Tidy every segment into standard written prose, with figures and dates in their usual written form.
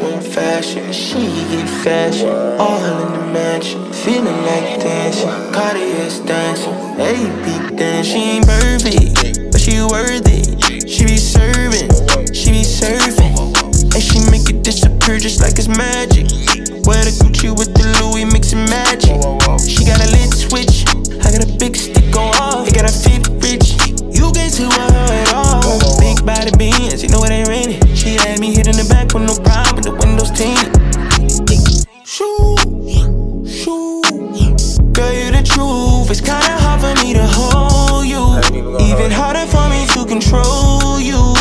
you in fashion, she in fashion, all in the mansion, feeling like dancing, Cartier's dancing, AP dance. She ain't perfect, but she worth it. She be serving, and she make it disappear just like it's magic. Wear the Gucci with the Louis, mixing magic. She got a lit switch, I got a big stick on off. It got a fit rich, you get to her at all. Big body beans, you know it ain't raining. She had me hit in the back with no problem, the windows tinted. Shoot, girl, you the truth. It's kinda hard for me to hold you, even harder for me to control you.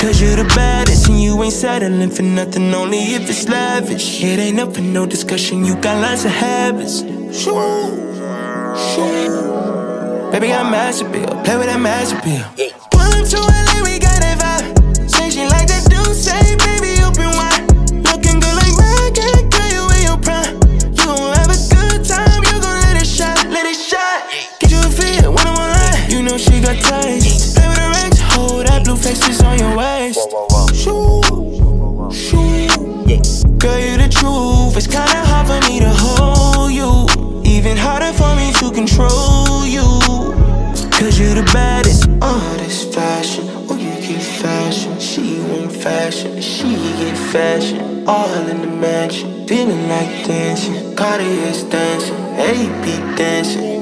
Cause you the baddest and you ain't settling for nothing, only if it's lavish. It ain't up for no discussion, you got lots of habits. Shoot, baby, I'm master bill, play with that master bill. Pull up to LA, we got that vibe. She like that dude, say baby, open wide. Looking good like Megan, girl, you in your prime. You gon' have a good time, you gon' let it shine, let it shine. Get you a feel, one on one. You know she got taste. Play with her ex, hold that blue face is on your waist. Shoot, shoot, girl, you the truth. It's kinda hard for me to hold you, even harder for me to control you. Cause you the baddest. All this fashion, oh you keep fashion. She want fashion, she get fashion. All in the mansion, feeling like dancing. Cartier's dancing, AP dancing.